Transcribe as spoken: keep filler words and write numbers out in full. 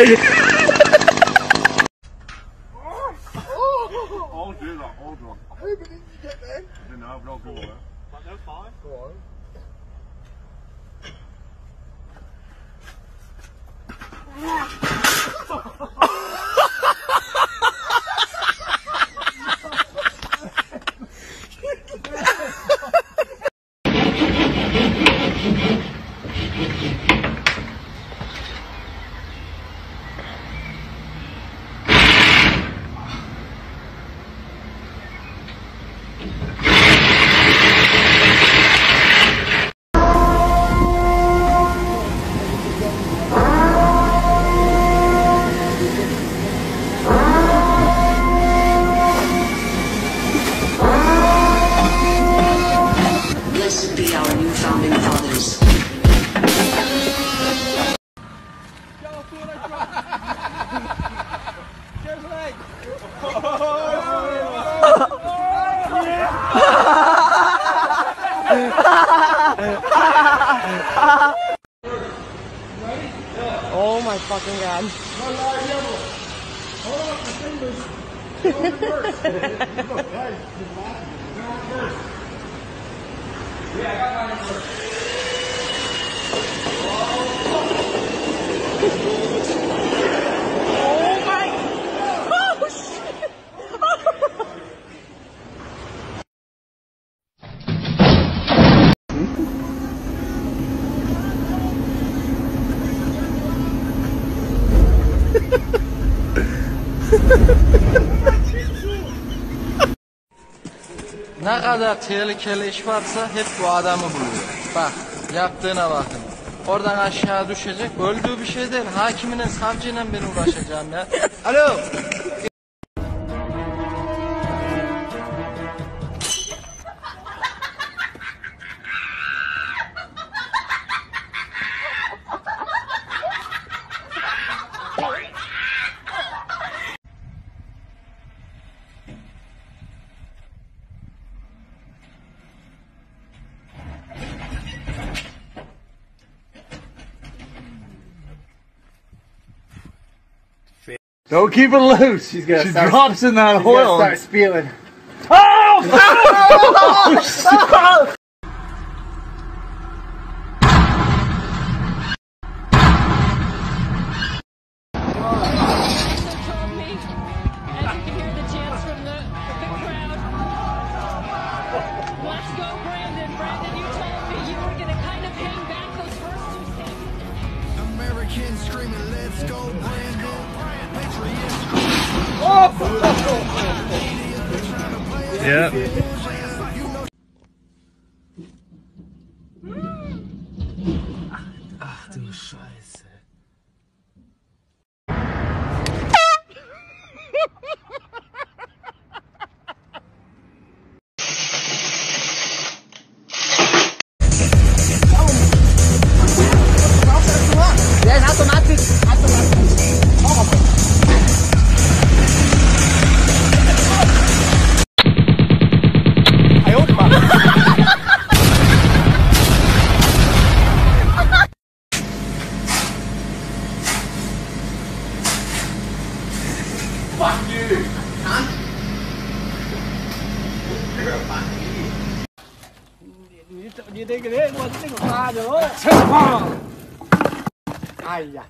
All do that, all do that. How many did you get then? I don't know, I've not got it. But no five. Go on. Oh my fucking god. Oh my. Oh shit. Ne kadar tehlikeli iş varsa hep bu adamı buluyor. Bak, yaptığına bakın. Oradan aşağı düşecek, öldüğü bir şey değil. Hakimine, savcıyla ben uğraşacağım ya. Alo! Don't keep her loose. She's gonna she start, drops in that oil. She's gonna start spieling. Oh! Yeah. Ach du Scheiße. Fuck you! Huh? You're a fuck you! You think it is? What's the thing? Aiyah!